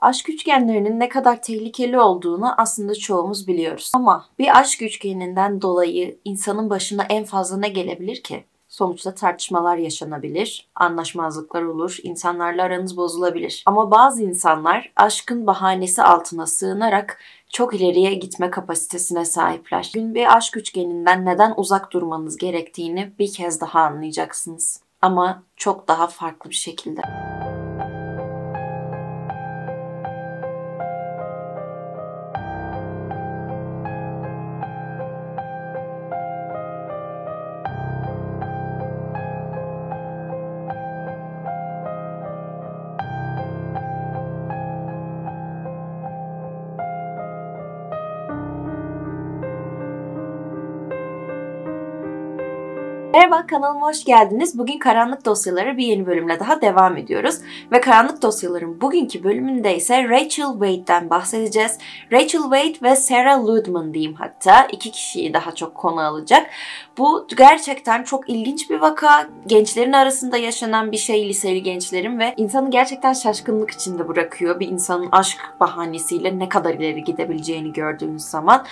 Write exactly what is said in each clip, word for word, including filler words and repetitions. Aşk üçgenlerinin ne kadar tehlikeli olduğunu aslında çoğumuz biliyoruz. Ama bir aşk üçgeninden dolayı insanın başına en fazla ne gelebilir ki? Sonuçta tartışmalar yaşanabilir, anlaşmazlıklar olur, insanlarla aranız bozulabilir. Ama bazı insanlar aşkın bahanesi altına sığınarak çok ileriye gitme kapasitesine sahipler. Bugün bir aşk üçgeninden neden uzak durmanız gerektiğini bir kez daha anlayacaksınız. Ama çok daha farklı bir şekilde. Merhaba, kanalıma hoş geldiniz. Bugün Karanlık Dosyaları bir yeni bölümle daha devam ediyoruz. Ve Karanlık Dosyaların bugünkü bölümünde ise Rachel Wade'den bahsedeceğiz. Rachel Wade ve Sarah Ludemann diyeyim hatta. İki kişiyi daha çok konu alacak. Bu gerçekten çok ilginç bir vaka. Gençlerin arasında yaşanan bir şey, liseli gençlerin ve insanı gerçekten şaşkınlık içinde bırakıyor. Bir insanın aşk bahanesiyle ne kadar ileri gidebileceğini gördüğünüz zaman.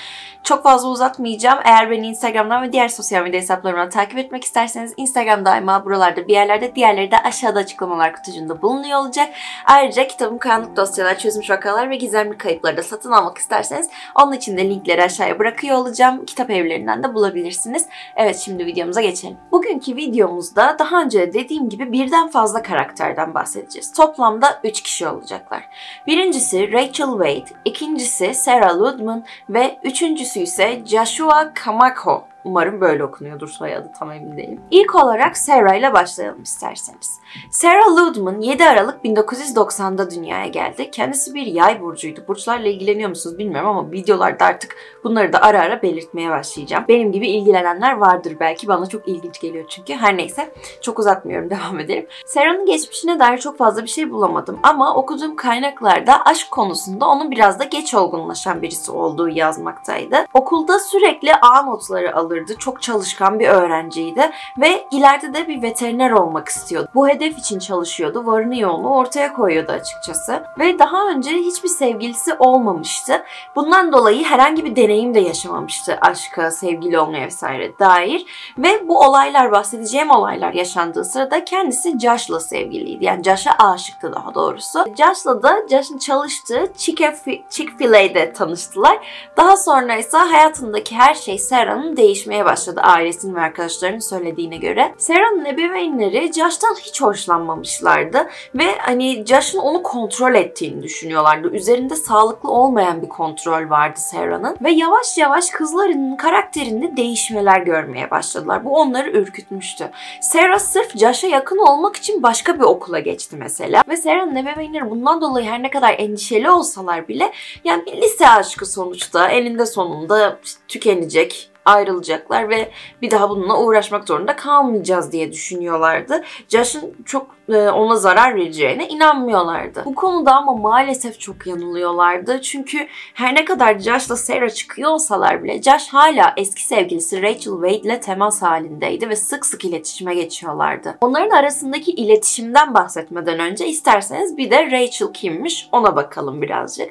Çok fazla uzatmayacağım. Eğer beni Instagram'dan ve diğer sosyal medya hesaplarımdan takip etmek isterseniz Instagram daima buralarda bir yerlerde, diğerleri de aşağıda açıklamalar kutucuğunda bulunuyor olacak. Ayrıca kitabım Karanlık Dosyalar, Çözülmüş Vakalar ve Gizemli Kayıpları da satın almak isterseniz onun için de linkleri aşağıya bırakıyor olacağım. Kitap evlerinden de bulabilirsiniz. Evet, şimdi videomuza geçelim. Bugünkü videomuzda daha önce dediğim gibi birden fazla karakterden bahsedeceğiz. Toplamda üç kişi olacaklar. Birincisi Rachel Wade, ikincisi Sarah Ludemann ve üçüncüsü ise Joshua Camacho. Umarım böyle okunuyordur soyadı, tam emin değilim. İlk olarak Sarah ile başlayalım isterseniz. Sarah Ludemann yedi Aralık bin dokuz yüz doksanda dünyaya geldi. Kendisi bir yay burcuydu. Burçlarla ilgileniyor musunuz bilmiyorum ama videolarda artık bunları da ara ara belirtmeye başlayacağım. Benim gibi ilgilenenler vardır belki. Bana çok ilginç geliyor çünkü. Her neyse, çok uzatmıyorum, devam edelim. Sarah'ın geçmişine dair çok fazla bir şey bulamadım ama okuduğum kaynaklarda aşk konusunda onun biraz da geç olgunlaşan birisi olduğu yazmaktaydı. Okulda sürekli A notları alır. Çok çalışkan bir öğrenciydi ve ileride de bir veteriner olmak istiyordu. Bu hedef için çalışıyordu. Varını yoğunu ortaya koyuyordu açıkçası. Ve daha önce hiçbir sevgilisi olmamıştı. Bundan dolayı herhangi bir deneyim de yaşamamıştı aşka, sevgili olmaya vesaire dair. Ve bu olaylar, bahsedeceğim olaylar yaşandığı sırada kendisi Josh'la sevgiliydi. Yani Josh'a aşıktı daha doğrusu. Josh'la da Josh'ın çalıştığı Chick-fil-A'de tanıştılar. Daha sonra ise hayatındaki her şey Sarah'ın değişti. Değişmeye başladı ailesinin ve arkadaşlarının söylediğine göre. Sarah'ın ebeveynleri Josh'tan hiç hoşlanmamışlardı ve hani Josh'ın onu kontrol ettiğini düşünüyorlardı. Üzerinde sağlıklı olmayan bir kontrol vardı Sarah'ın ve yavaş yavaş kızlarının karakterinde değişmeler görmeye başladılar. Bu onları ürkütmüştü. Sarah sırf Josh'a yakın olmak için başka bir okula geçti mesela ve Sarah'ın ebeveynleri bundan dolayı her ne kadar endişeli olsalar bile, yani bir lise aşkı sonuçta elinde sonunda tükenecek, ayrılacaklar ve bir daha bununla uğraşmak zorunda kalmayacağız diye düşünüyorlardı. Josh'ın çok ona zarar vereceğine inanmıyorlardı. Bu konuda ama maalesef çok yanılıyorlardı. Çünkü her ne kadar Josh'la Sarah çıkıyor olsalar bile Josh hala eski sevgilisi Rachel Wade ile temas halindeydi ve sık sık iletişime geçiyorlardı. Onların arasındaki iletişimden bahsetmeden önce isterseniz bir de Rachel kimmiş ona bakalım birazcık.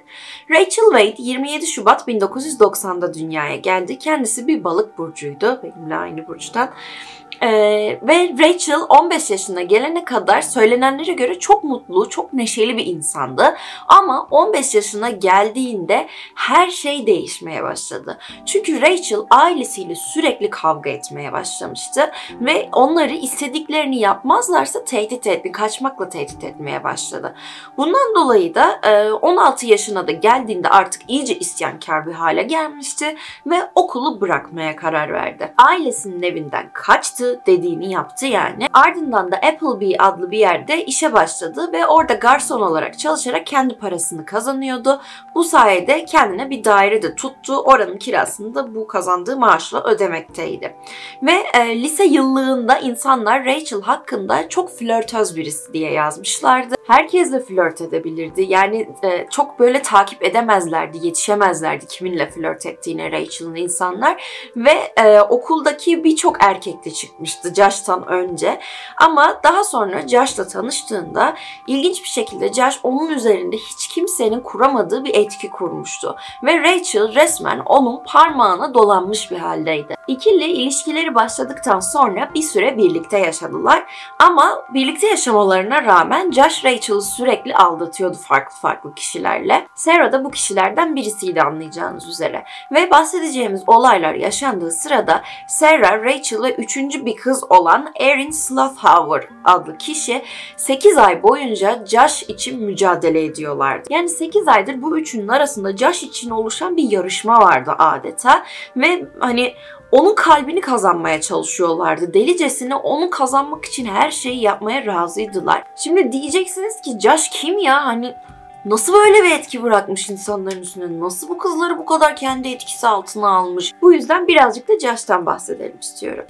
Rachel Wade yirmi yedi Şubat bin dokuz yüz doksanda dünyaya geldi. Kendisi bir Balık burcuydu. Benimle aynı burçtan. Ee, ve Rachel on beş yaşına gelene kadar söylenenlere göre çok mutlu, çok neşeli bir insandı. Ama on beş yaşına geldiğinde her şey değişmeye başladı. Çünkü Rachel ailesiyle sürekli kavga etmeye başlamıştı. Ve onları istediklerini yapmazlarsa tehdit etme, kaçmakla tehdit etmeye başladı. Bundan dolayı da on altı yaşına da geldiğinde artık iyice isyankar bir hale gelmişti. Ve okulu bırakmaya karar verdi. Ailesinin evinden kaçtı. Dediğini yaptı yani. Ardından da Applebee adlı bir yerde işe başladı ve orada garson olarak çalışarak kendi parasını kazanıyordu. Bu sayede kendine bir daire de tuttu. Oranın kirasını da bu kazandığı maaşla ödemekteydi. Ve e, lise yıllığında insanlar Rachel hakkında çok flörtöz birisi diye yazmışlardı. Herkesle flört edebilirdi. Yani e, çok böyle takip edemezlerdi, yetişemezlerdi kiminle flört ettiğine Rachel'ın insanlar. Ve e, okuldaki birçok erkekle çıktı. çıkmıştı Josh'tan önce. Ama daha sonra Josh'la tanıştığında ilginç bir şekilde Josh onun üzerinde hiç kimsenin kuramadığı bir etki kurmuştu. Ve Rachel resmen onun parmağına dolanmış bir haldeydi. İkili ilişkileri başladıktan sonra bir süre birlikte yaşadılar. Ama birlikte yaşamalarına rağmen Josh Rachel'ı sürekli aldatıyordu farklı farklı kişilerle. Sarah da bu kişilerden birisiydi anlayacağınız üzere. Ve bahsedeceğimiz olaylar yaşandığı sırada Sarah, Rachel'la üçüncü bir kız olan Erin Slathauer adlı kişi sekiz ay boyunca Josh için mücadele ediyorlardı. Yani sekiz aydır bu üçünün arasında Josh için oluşan bir yarışma vardı adeta ve hani onun kalbini kazanmaya çalışıyorlardı. Delicesine onu kazanmak için her şeyi yapmaya razıydılar. Şimdi diyeceksiniz ki Josh kim ya? Hani nasıl böyle bir etki bırakmış insanların üstüne? Nasıl bu kızları bu kadar kendi etkisi altına almış? Bu yüzden birazcık da Josh'tan bahsedelim istiyorum.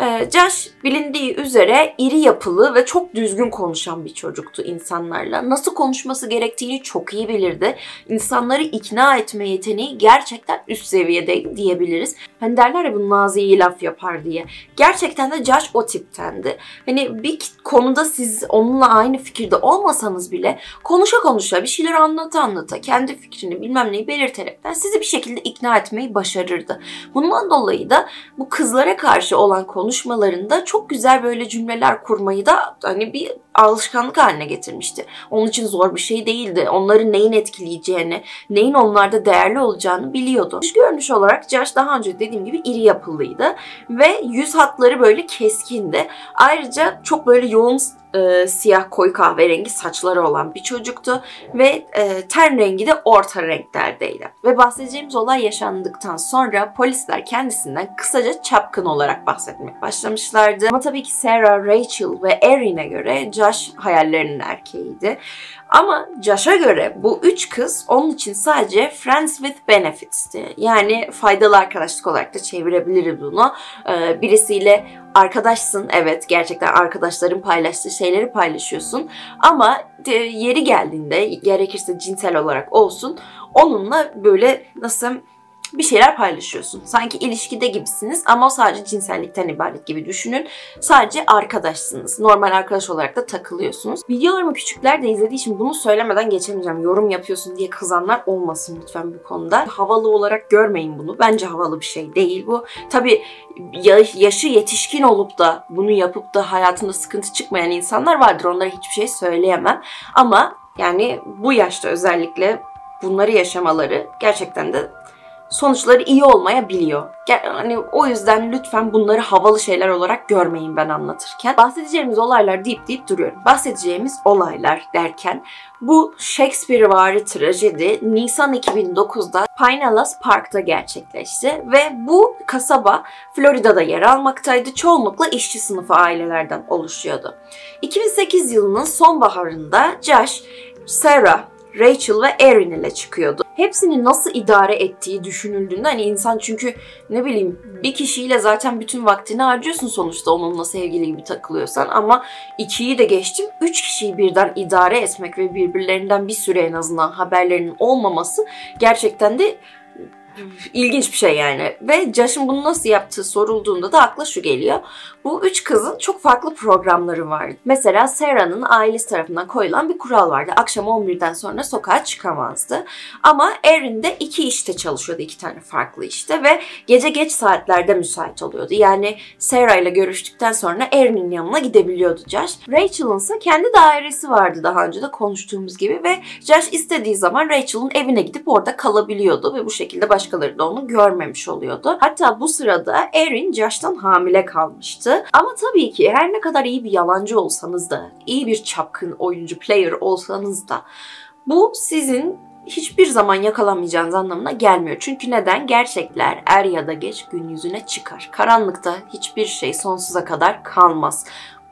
Ee, Josh bilindiği üzere iri yapılı ve çok düzgün konuşan bir çocuktu insanlarla. Nasıl konuşması gerektiğini çok iyi bilirdi. İnsanları ikna etme yeteneği gerçekten üst seviyede diyebiliriz. Hani derler ya bu Nazi iyi laf yapar diye. Gerçekten de Josh o tiptendi. Hani bir konuda siz onunla aynı fikirde olmasanız bile konuşa konuşa bir şeyler anlata anlata kendi fikrini bilmem neyi belirterekten sizi bir şekilde ikna etmeyi başarırdı. Bundan dolayı da bu kızlara karşı olan konuşmalarında çok güzel böyle cümleler kurmayı da hani bir alışkanlık haline getirmişti. Onun için zor bir şey değildi. Onları neyin etkileyeceğini, neyin onlarda değerli olacağını biliyordu. Dış görünüş olarak Josh daha önce dediğim gibi iri yapılıydı ve yüz hatları böyle keskindi. Ayrıca çok böyle yoğun E, siyah koyu kahverengi saçları olan bir çocuktu ve e, ten rengi de orta renklerdeydi. Ve bahsedeceğimiz olay yaşandıktan sonra polisler kendisinden kısaca çapkın olarak bahsetmeye başlamışlardı. Ama tabii ki Sarah, Rachel ve Erin'e göre Josh hayallerinin erkeğiydi. Ama Josh'a göre bu üç kız onun için sadece friends with benefits'ti. Yani faydalı arkadaşlık olarak da çevirebiliriz bunu. E, birisiyle arkadaşsın, evet, gerçekten arkadaşların paylaştığı şeyleri paylaşıyorsun ama yeri geldiğinde gerekirse cinsel olarak olsun onunla böyle nasıl bir şeyler paylaşıyorsun. Sanki ilişkide gibisiniz ama sadece cinsellikten ibaret gibi düşünün. Sadece arkadaşsınız. Normal arkadaş olarak da takılıyorsunuz. Videolarımı küçükler de izlediği için bunu söylemeden geçemeyeceğim. Yorum yapıyorsun diye kızanlar olmasın lütfen bu konuda. Havalı olarak görmeyin bunu. Bence havalı bir şey değil bu. Tabii yaşı yetişkin olup da bunu yapıp da hayatında sıkıntı çıkmayan insanlar vardır. Onlara hiçbir şey söyleyemem. Ama yani bu yaşta özellikle bunları yaşamaları gerçekten de sonuçları iyi olmayabiliyor. Yani o yüzden lütfen bunları havalı şeyler olarak görmeyin ben anlatırken. Bahsedeceğimiz olaylar deyip deyip duruyorum. Bahsedeceğimiz olaylar derken bu Shakespearevari trajedi Nisan iki bin dokuzda Pinellas Park'ta gerçekleşti ve bu kasaba Florida'da yer almaktaydı. Çoğunlukla işçi sınıfı ailelerden oluşuyordu. iki bin sekiz yılının sonbaharında Josh, Sarah, Rachel ve Erin ile çıkıyordu. Hepsini nasıl idare ettiği düşünüldüğünde hani insan çünkü ne bileyim bir kişiyle zaten bütün vaktini harcıyorsun sonuçta onunla sevgili gibi takılıyorsan ama ikiyi de geçtim. Üç kişiyi birden idare etmek ve birbirlerinden bir süre en azından haberlerinin olmaması gerçekten de İlginç bir şey yani. Ve Josh'ın bunu nasıl yaptığı sorulduğunda da akla şu geliyor. Bu üç kızın çok farklı programları vardı. Mesela Sarah'nın ailesi tarafından koyulan bir kural vardı. Akşam on birden sonra sokağa çıkamazdı. Ama Erin de iki işte çalışıyordu. iki tane farklı işte. Ve gece geç saatlerde müsait oluyordu. Yani Sarah ile görüştükten sonra Erin'in yanına gidebiliyordu Josh. Rachel'ın ise kendi dairesi vardı daha önce de konuştuğumuz gibi. Ve Josh istediği zaman Rachel'ın evine gidip orada kalabiliyordu. Ve bu şekilde başlayabiliyordu. Başkaları da onu görmemiş oluyordu. Hatta bu sırada Erin Josh'tan hamile kalmıştı. Ama tabii ki her ne kadar iyi bir yalancı olsanız da, iyi bir çapkın oyuncu, player olsanız da bu sizin hiçbir zaman yakalanmayacağınız anlamına gelmiyor. Çünkü neden? Gerçekler er ya da geç gün yüzüne çıkar. Karanlıkta hiçbir şey sonsuza kadar kalmaz.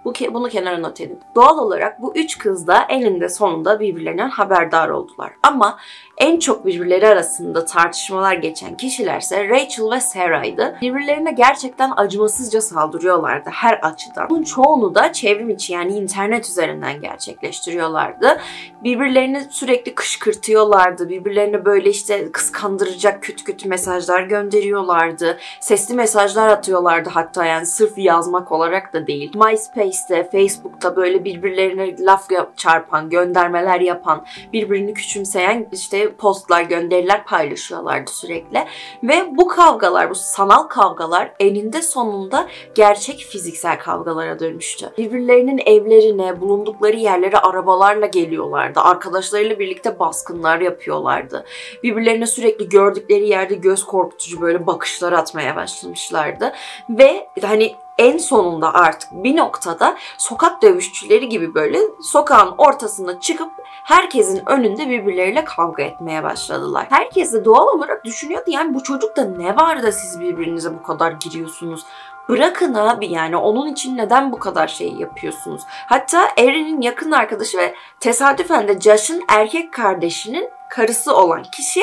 Bu, bunu kenara not edin. Doğal olarak bu üç kız da elinde sonunda birbirlerinden haberdar oldular. Ama en çok birbirleri arasında tartışmalar geçen kişilerse Rachel ve Sarah'ydı. Birbirlerine gerçekten acımasızca saldırıyorlardı her açıdan. Bunun çoğunu da çevrim içi, yani internet üzerinden gerçekleştiriyorlardı. Birbirlerini sürekli kışkırtıyorlardı. Birbirlerine böyle işte kıskandıracak kötü kötü mesajlar gönderiyorlardı. Sesli mesajlar atıyorlardı hatta, yani sırf yazmak olarak da değil. MySpace'te, Facebook'ta böyle birbirlerine laf çarpan, göndermeler yapan, birbirini küçümseyen işte postlar, gönderiler paylaşıyorlardı sürekli. Ve bu kavgalar, bu sanal kavgalar eninde sonunda gerçek fiziksel kavgalara dönmüştü. Birbirlerinin evlerine, bulundukları yerlere arabalarla geliyorlardı. Arkadaşlarıyla birlikte baskınlar yapıyorlardı. Birbirlerine sürekli gördükleri yerde göz korkutucu böyle bakışlar atmaya başlamışlardı. Ve hani en sonunda artık bir noktada sokak dövüşçüleri gibi böyle sokağın ortasına çıkıp herkesin önünde birbirleriyle kavga etmeye başladılar. Herkes de doğal olarak düşünüyordu, yani bu çocukta ne var da siz birbirinize bu kadar giriyorsunuz? Bırakın abi, yani onun için neden bu kadar şey yapıyorsunuz? Hatta Erin'in yakın arkadaşı ve tesadüfen de Josh'ın erkek kardeşinin karısı olan kişi,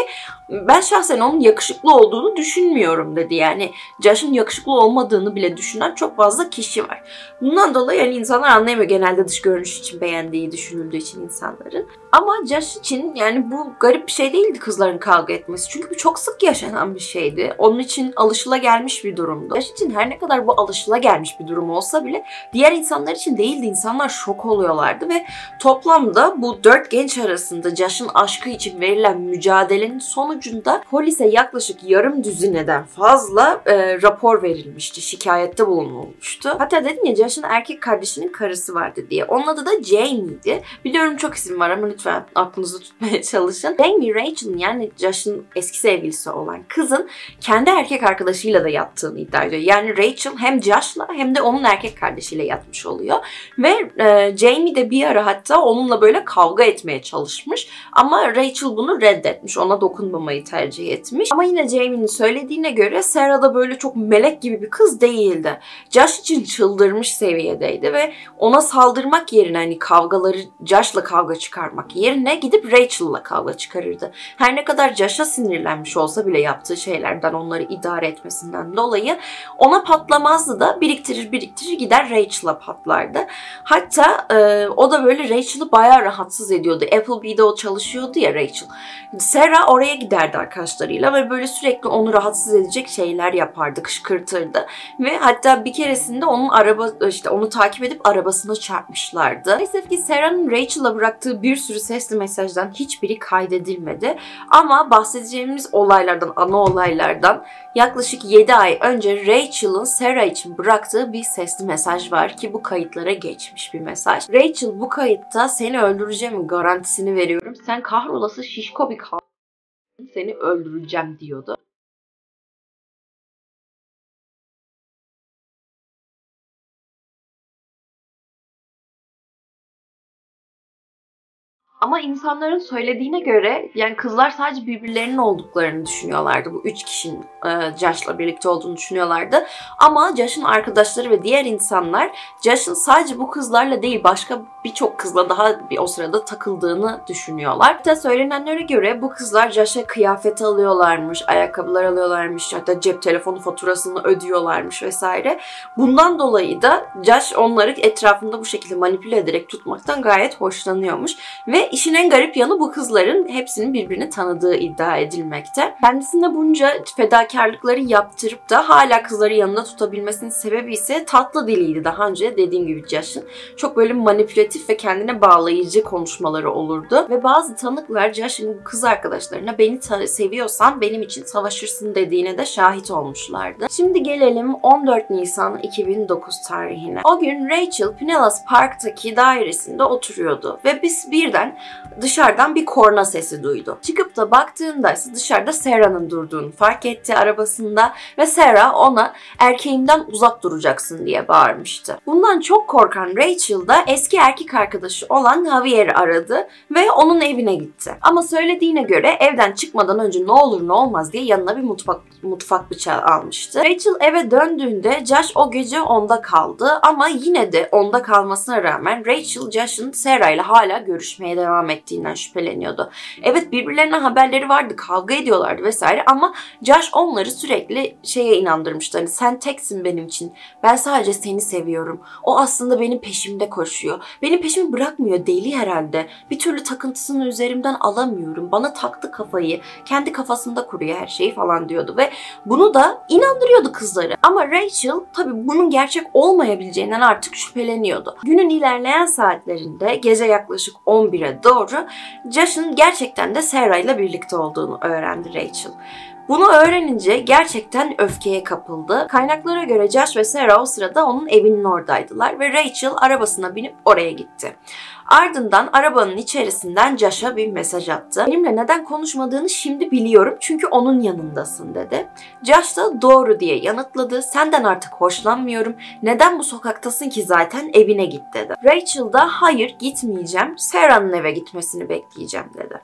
ben şahsen onun yakışıklı olduğunu düşünmüyorum dedi. Yani Josh'ın yakışıklı olmadığını bile düşünen çok fazla kişi var. Bundan dolayı yani insanlar anlayamıyor, genelde dış görünüş için beğendiği düşünüldüğü için insanların. Ama Josh için yani bu garip bir şey değildi kızların kavga etmesi. Çünkü bu çok sık yaşanan bir şeydi. Onun için alışılagelmiş bir durumdu. Josh için her ne kadar bu alışılagelmiş bir durum olsa bile diğer insanlar için değildi. İnsanlar şok oluyorlardı ve toplamda bu dört genç arasında Josh'ın aşkı için verilen mücadelenin sonucunda polise yaklaşık yarım düzineden fazla e, rapor verilmişti. Şikayette bulunulmuştu. Hatta dedim ya, Josh'ın erkek kardeşinin karısı vardı diye. Onun adı da Jamie'ydi. Biliyorum çok isim var ama lütfen aklınızda tutmaya çalışın. Jamie, Rachel'ın yani Josh'ın eski sevgilisi olan kızın kendi erkek arkadaşıyla da yattığını iddia ediyor. Yani Rachel hem Josh'la hem de onun erkek kardeşiyle yatmış oluyor. Ve e, Jamie de bir ara hatta onunla böyle kavga etmeye çalışmış. Ama Rachel bunu reddetmiş. Ona dokunmamayı tercih etmiş. Ama yine Jamie'nin söylediğine göre Sarah da böyle çok melek gibi bir kız değildi. Josh için çıldırmış seviyedeydi ve ona saldırmak yerine, hani kavgaları Josh'la kavga çıkarmak yerine gidip Rachel'la kavga çıkarırdı. Her ne kadar Josh'a sinirlenmiş olsa bile yaptığı şeylerden, onları idare etmesinden dolayı ona patlamazdı da biriktirir biriktirir gider Rachel'a patlardı. Hatta e, o da böyle Rachel'ı bayağı rahatsız ediyordu. Applebee'de o çalışıyordu ya Rachel. Sarah oraya giderdi arkadaşlarıyla ve böyle sürekli onu rahatsız edecek şeyler yapardı, kışkırtırdı. Ve hatta bir keresinde onun araba, işte onu takip edip arabasına çarpmışlardı. Maalesef ki Sarah'ın Rachel'a bıraktığı bir sürü sesli mesajdan hiçbiri kaydedilmedi. Ama bahsedeceğimiz olaylardan, ana olaylardan yaklaşık yedi ay önce Rachel'ın Sarah için bıraktığı bir sesli mesaj var ki bu kayıtlara geçmiş bir mesaj. Rachel bu kayıtta "Seni öldüreceğim, garantisini veriyorum. Sen kahrolası şişko bir kal, seni öldüreceğim" diyordu. Ama insanların söylediğine göre yani kızlar sadece birbirlerinin olduklarını düşünüyorlardı. Bu üç kişinin e, Josh'la birlikte olduğunu düşünüyorlardı. Ama Josh'ın arkadaşları ve diğer insanlar Josh'ın sadece bu kızlarla değil başka birçok kızla daha bir o sırada takıldığını düşünüyorlar. Hatta söylenenlere göre bu kızlar Josh'a kıyafet alıyorlarmış, ayakkabılar alıyorlarmış, hatta cep telefonu faturasını ödüyorlarmış vesaire. Bundan dolayı da Josh onları etrafında bu şekilde manipüle ederek tutmaktan gayet hoşlanıyormuş ve İşin en garip yanı bu kızların hepsinin birbirini tanıdığı iddia edilmekte. Kendisine bunca fedakarlıkları yaptırıp da hala kızları yanında tutabilmesinin sebebi ise tatlı diliydi. Daha önce dediğim gibi Josh'ın çok böyle manipülatif ve kendine bağlayıcı konuşmaları olurdu. Ve bazı tanıklar Josh'ın kız arkadaşlarına "Beni seviyorsan benim için savaşırsın" dediğine de şahit olmuşlardı. Şimdi gelelim on dört Nisan iki bin dokuz tarihine. O gün Rachel Pinellas Park'taki dairesinde oturuyordu ve biz birden dışarıdan bir korna sesi duydu. Çıkıp da baktığında ise dışarıda Sarah'ın durduğunu fark etti arabasında ve Sarah ona "Erkeğimden uzak duracaksın" diye bağırmıştı. Bundan çok korkan Rachel da eski erkek erkek arkadaşı olan Javier'i aradı ve onun evine gitti. Ama söylediğine göre evden çıkmadan önce ne olur ne olmaz diye yanına bir mutfak, mutfak bıçağı almıştı. Rachel eve döndüğünde Josh o gece onda kaldı ama yine de onda kalmasına rağmen Rachel, Josh'ın Sarah ile hala görüşmeye devam ettiğinden şüpheleniyordu. Evet, birbirlerine haberleri vardı, kavga ediyorlardı vesaire ama Josh onları sürekli şeye inandırmıştı. Hani sen teksin benim için, ben sadece seni seviyorum. O aslında benim peşimde koşuyor. Benim peşimi bırakmıyor, deli herhalde. Bir türlü takıntısını üzerimden alamıyorum. Bana taktı kafayı. Kendi kafasında kuruyor her şeyi falan diyordu ve bunu da inandırıyordu kızları. Ama Rachel tabii bunun gerçek olmayabileceğinden artık şüpheleniyordu. Günün ilerleyen saatlerinde gece yaklaşık on bire doğru Josh'ın gerçekten de Sarah ile birlikte olduğunu öğrendi Rachel. Bunu öğrenince gerçekten öfkeye kapıldı. Kaynaklara göre Josh ve Sarah o sırada onun evinin oradaydılar ve Rachel arabasına binip oraya gitti. Ardından arabanın içerisinden Josh'a bir mesaj attı. Benimle neden konuşmadığını şimdi biliyorum çünkü onun yanındasın dedi. Josh da doğru diye yanıtladı. Senden artık hoşlanmıyorum. Neden bu sokaktasın ki zaten, evine git dedi. Rachel da hayır gitmeyeceğim. Sarah'nın eve gitmesini bekleyeceğim dedi.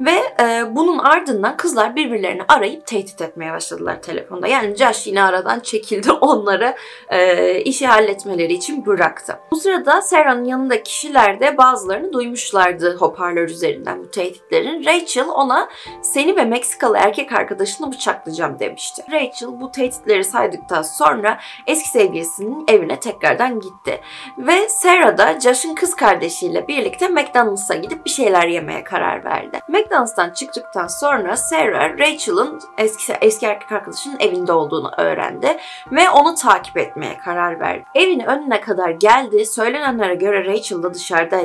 Ve e, bunun ardından kızlar birbirlerini arayıp tehdit etmeye başladılar telefonda. Yani Josh yine aradan çekildi, onları e, işi halletmeleri için bıraktı. Bu sırada Sarah'nın yanındaki kişiler de bazılarını duymuşlardı hoparlör üzerinden bu tehditlerin. Rachel ona seni ve Meksikalı erkek arkadaşını bıçaklayacağım demişti. Rachel bu tehditleri saydıktan sonra eski sevgilisinin evine tekrardan gitti. Ve Sarah da Josh'ın kız kardeşiyle birlikte McDonald's'a gidip bir şeyler yemeye karar verdi. McDonald's'tan çıktıktan sonra Sarah Rachel'ın eski, eski erkek arkadaşının evinde olduğunu öğrendi ve onu takip etmeye karar verdi. Evin önüne kadar geldi. Söylenenlere göre Rachel da dışarıda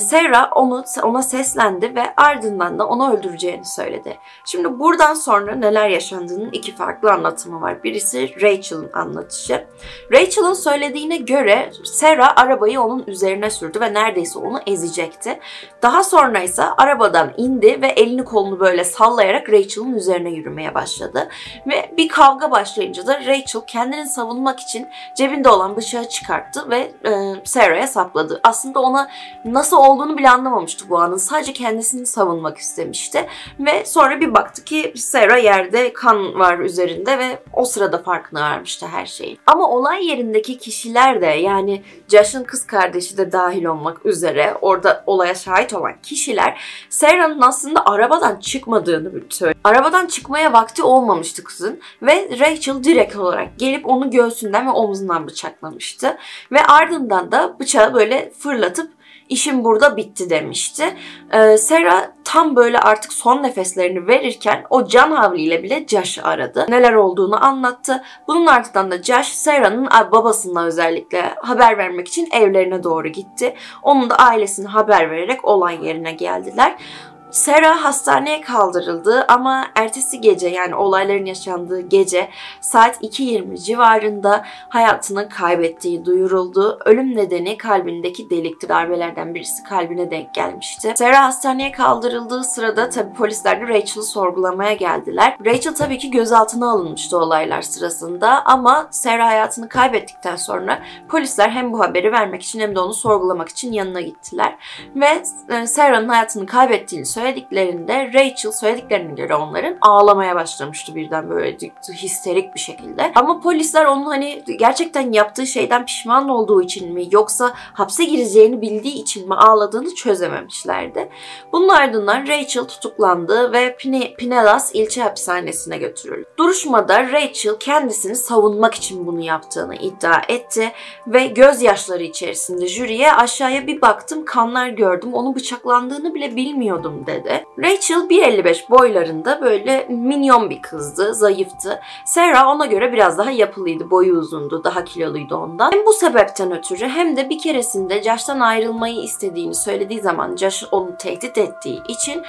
Sarah onu, ona seslendi ve ardından da onu öldüreceğini söyledi. Şimdi buradan sonra neler yaşandığının iki farklı anlatımı var. Birisi Rachel'ın anlatışı. Rachel'ın söylediğine göre Sarah arabayı onun üzerine sürdü ve neredeyse onu ezecekti. Daha sonra ise arabadan indi ve elini kolunu böyle sallayarak Rachel'ın üzerine yürümeye başladı. Ve bir kavga başlayınca da Rachel kendini savunmak için cebinde olan bıçağı çıkarttı ve e, Sarah'ya sapladı. Aslında ona nasıl olduğunu bile anlamamıştı bu anın. Sadece kendisini savunmak istemişti. Ve sonra bir baktı ki Sarah yerde, kan var üzerinde ve o sırada farkına varmıştı her şeyin. Ama olay yerindeki kişiler de, yani Josh'ın kız kardeşi de dahil olmak üzere orada olaya şahit olan kişiler Sarah'ın aslında arabadan çıkmadığını söyledi. Arabadan çıkmaya vakti olmamıştı kızın ve Rachel direkt olarak gelip onu göğsünden ve omzundan bıçaklamıştı. Ve ardından da bıçağı böyle fırlatıp İşim burada bitti demişti. Ee, Sarah tam böyle artık son nefeslerini verirken o can havliyle bile Josh'ı aradı. Neler olduğunu anlattı. Bunun ardından da Josh Sarah'ın babasına özellikle haber vermek için evlerine doğru gitti. Onun da ailesine haber vererek olay yerine geldiler. Sarah hastaneye kaldırıldı ama ertesi gece, yani olayların yaşandığı gece saat iki yirmi civarında hayatını kaybettiği duyuruldu. Ölüm nedeni kalbindeki delikti. Darbelerden birisi kalbine denk gelmişti. Sarah hastaneye kaldırıldığı sırada tabii polisler de Rachel'ı sorgulamaya geldiler. Rachel tabii ki gözaltına alınmıştı olaylar sırasında ama Sarah hayatını kaybettikten sonra polisler hem bu haberi vermek için hem de onu sorgulamak için yanına gittiler. Ve Sarah'ın hayatını kaybettiğini söylediler. Söylediklerinde Rachel söylediklerine göre onların ağlamaya başlamıştı birden, böyle histerik bir şekilde. Ama polisler onun hani gerçekten yaptığı şeyden pişman olduğu için mi yoksa hapse gireceğini bildiği için mi ağladığını çözememişlerdi. Bunun ardından Rachel tutuklandı ve Pine Pinellas ilçe hapishanesine götürüldü. Duruşmada Rachel kendisini savunmak için bunu yaptığını iddia etti ve gözyaşları içerisinde jüriye aşağıya bir baktım, kanlar gördüm, onun bıçaklandığını bile bilmiyordum dedi. Rachel bir elli beş boylarında böyle minyon bir kızdı, zayıftı. Sarah ona göre biraz daha yapılıydı, boyu uzundu, daha kiloluydu ondan. Hem bu sebepten ötürü hem de bir keresinde Josh'tan ayrılmayı istediğini söylediği zaman Josh onu tehdit ettiği için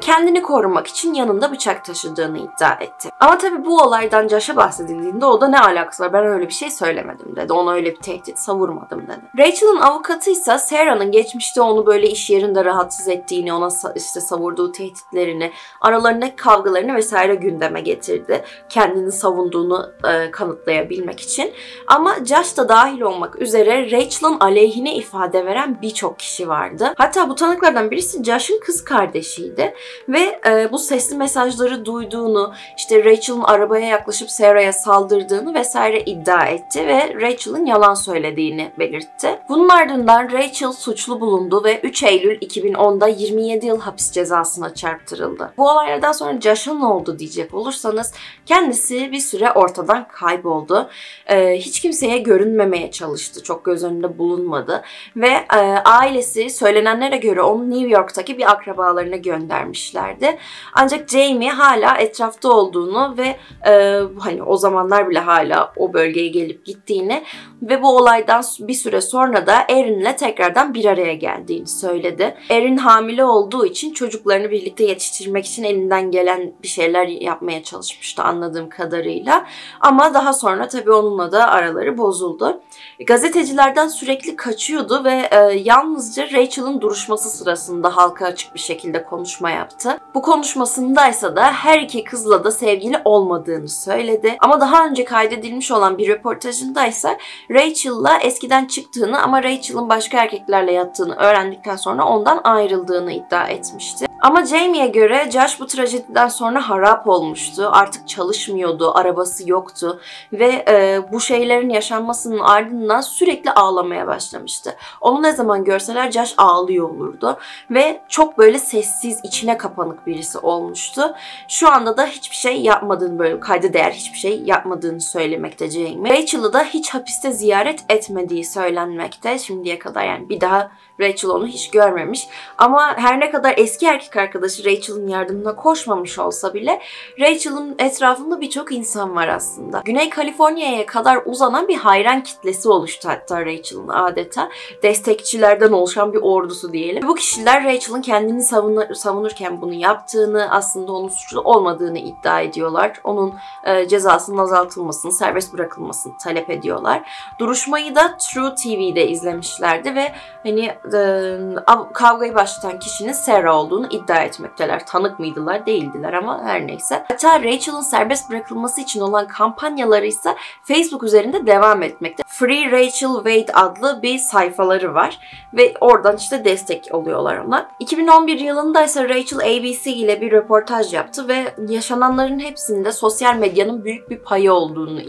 kendini korumak için yanında bıçak taşıdığını iddia etti. Ama tabii bu olaydan Josh'a bahsedildiğinde o da ne alakası var, ben öyle bir şey söylemedim dedi. Ona öyle bir tehdit savurmadım dedi. Rachel'ın avukatıysa Sarah'ın geçmişte onu böyle iş yerinde rahatsız ettiğini, ona işte savurduğu tehditlerini, aralarındaki kavgalarını vesaire gündeme getirdi. Kendini savunduğunu e, kanıtlayabilmek için. Ama Josh da dahil olmak üzere Rachel'ın aleyhine ifade veren birçok kişi vardı. Hatta bu tanıklardan birisi Josh'ın kız kardeşiydi. Ve e, bu sesli mesajları duyduğunu, işte Rachel'ın arabaya yaklaşıp Sarah'ya saldırdığını vesaire iddia etti ve Rachel'ın yalan söylediğini belirtti. Bunun ardından Rachel suçlu bulundu ve üç Eylül iki bin onda yirmi yedi yıl hapis cezasına çarptırıldı. Bu olaylardan sonra Josh'ın ne oldu diyecek olursanız, kendisi bir süre ortadan kayboldu. Ee, hiç kimseye görünmemeye çalıştı. Çok göz önünde bulunmadı. Ve e, ailesi söylenenlere göre onu New York'taki bir akrabalarına göndermişlerdi. Ancak Jamie hala etrafta olduğunu ve e, hani o zamanlar bile hala o bölgeye gelip gittiğini ve bu olaydan bir süre sonra da Erin'le tekrardan bir araya geldiğini söyledi. Erin hamile olduğu için çocuklarını birlikte yetiştirmek için elinden gelen bir şeyler yapmaya çalışmıştı anladığım kadarıyla. Ama daha sonra tabii onunla da araları bozuldu. Gazetecilerden sürekli kaçıyordu ve e, yalnızca Rachel'ın duruşması sırasında halka açık bir şekilde konuşma yaptı. Bu konuşmasındaysa da her iki kızla da sevgili olmadığını söyledi. Ama daha önce kaydedilmiş olan bir röportajındaysa Rachel'la eskiden çıktığını ama Rachel'ın başka erkeklerle yattığını öğrendikten sonra ondan ayrıldığını iddia etmişti. Ama Jamie'ye göre Josh bu trajediden sonra harap olmuştu. Artık çalışmıyordu, arabası yoktu ve e, bu şeylerin yaşanmasının ardından sürekli ağlamaya başlamıştı. Onu ne zaman görseler Josh ağlıyor olurdu ve çok böyle sessiz, içine kapanık birisi olmuştu. Şu anda da hiçbir şey yapmadığını, böyle kayda değer hiçbir şey yapmadığını söylemekte Jamie. Rachel'ı da hiç hapiste ziyaret etmediği söylenmekte şimdiye kadar, yani bir daha Rachel onu hiç görmemiş. Ama her ne kadar eski erkek arkadaşı Rachel'ın yardımına koşmamış olsa bile Rachel'ın etrafında birçok insan var aslında. Güney Kaliforniya'ya kadar uzanan bir hayran kitlesi oluştu hatta Rachel'ın, adeta destekçilerden oluşan bir ordusu diyelim. Bu kişiler Rachel'ın kendini savunur, savunurken bunu yaptığını, aslında onun suçlu olmadığını iddia ediyorlar. Onun e, cezasının azaltılmasını, serbest bırakılmasını talep ediyorlar. Duruşmayı da True T V'de izlemişlerdi ve hani e, kavgayı başlatan kişinin Sarah olduğunu iddia etmekteler. Tanık mıydılar, değildiler ama her neyse. Hatta Rachel'ın serbest bırakılması için olan kampanyaları ise Facebook üzerinde devam etmekte. Free Rachel Wade adlı bir sayfaları var ve oradan işte destek oluyorlar ona. iki bin on bir yılında ise Rachel A B C ile bir röportaj yaptı ve yaşananların hepsinde sosyal medyanın büyük bir payı olduğunu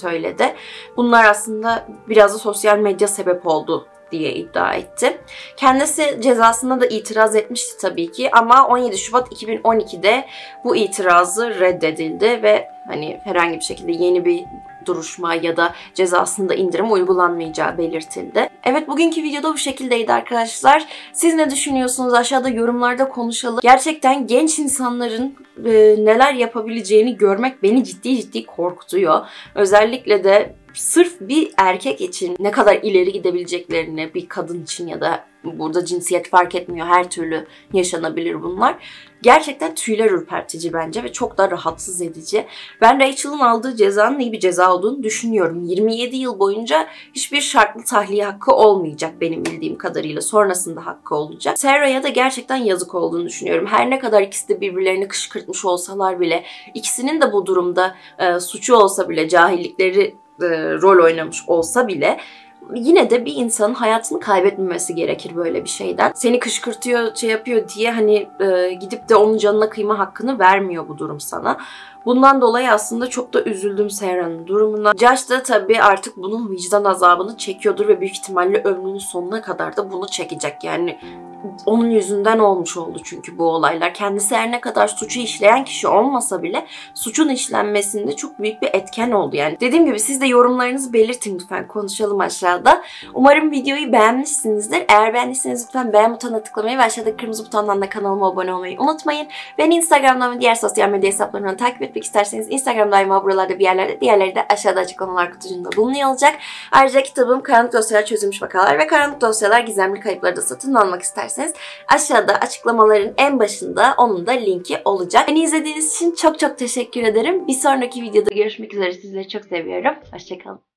söyledi. Bunlar aslında biraz da sosyal medya sebep oldu diye iddia etti. Kendisi cezasına da itiraz etmişti tabii ki ama on yedi Şubat iki bin on iki'de bu itirazı reddedildi ve hani herhangi bir şekilde yeni bir duruşma ya da cezasında indirim uygulanmayacağı belirtildi. Evet, bugünkü videoda bu şekildeydi arkadaşlar. Siz ne düşünüyorsunuz? Aşağıda yorumlarda konuşalım. Gerçekten genç insanların e, neler yapabileceğini görmek beni ciddi ciddi korkutuyor. Özellikle de sırf bir erkek için ne kadar ileri gidebileceklerini, bir kadın için ya da burada cinsiyet fark etmiyor, her türlü yaşanabilir bunlar. Gerçekten tüyler ürpertici bence ve çok da rahatsız edici. Ben Rachel'ın aldığı cezanın iyi bir ceza olduğunu düşünüyorum. yirmi yedi yıl boyunca hiçbir şartlı tahliye hakkı olmayacak benim bildiğim kadarıyla. Sonrasında hakkı olacak. Sarah'ya da gerçekten yazık olduğunu düşünüyorum. Her ne kadar ikisi de birbirlerini kışkırtmış olsalar bile, ikisinin de bu durumda e, suçu olsa bile, cahillikleri e, rol oynamış olsa bile, yine de bir insanın hayatını kaybetmemesi gerekir böyle bir şeyden. Seni kışkırtıyor, şey yapıyor diye hani e, gidip de onun canına kıyma hakkını vermiyor bu durum sana. Bundan dolayı aslında çok da üzüldüm Sarah'ın durumuna. Josh da tabii artık bunun vicdan azabını çekiyordur ve büyük ihtimalle ömrünün sonuna kadar da bunu çekecek. Yani onun yüzünden olmuş oldu çünkü bu olaylar. Kendisi her ne kadar suçu işleyen kişi olmasa bile suçun işlenmesinde çok büyük bir etken oldu yani. Dediğim gibi siz de yorumlarınızı belirtin lütfen. Konuşalım aşağıda. Umarım videoyu beğenmişsinizdir. Eğer beğendiyseniz lütfen beğen butonuna tıklamayı ve aşağıdaki kırmızı butondan da kanalıma abone olmayı unutmayın. Beni Instagram'dan ve diğer sosyal medya hesaplarından takip et. İsterseniz Instagram'dayım, buralarda bir yerlerde, diğerleri de aşağıda açıklamalar kutucuğunda bulunuyor olacak. Ayrıca kitabım Karanlık Dosyalar Çözülmüş Vakalar ve Karanlık Dosyalar Gizemli Kayıpları da satın almak isterseniz aşağıda açıklamaların en başında onun da linki olacak. Beni izlediğiniz için çok çok teşekkür ederim. Bir sonraki videoda görüşmek üzere. Sizleri çok seviyorum. Hoşçakalın.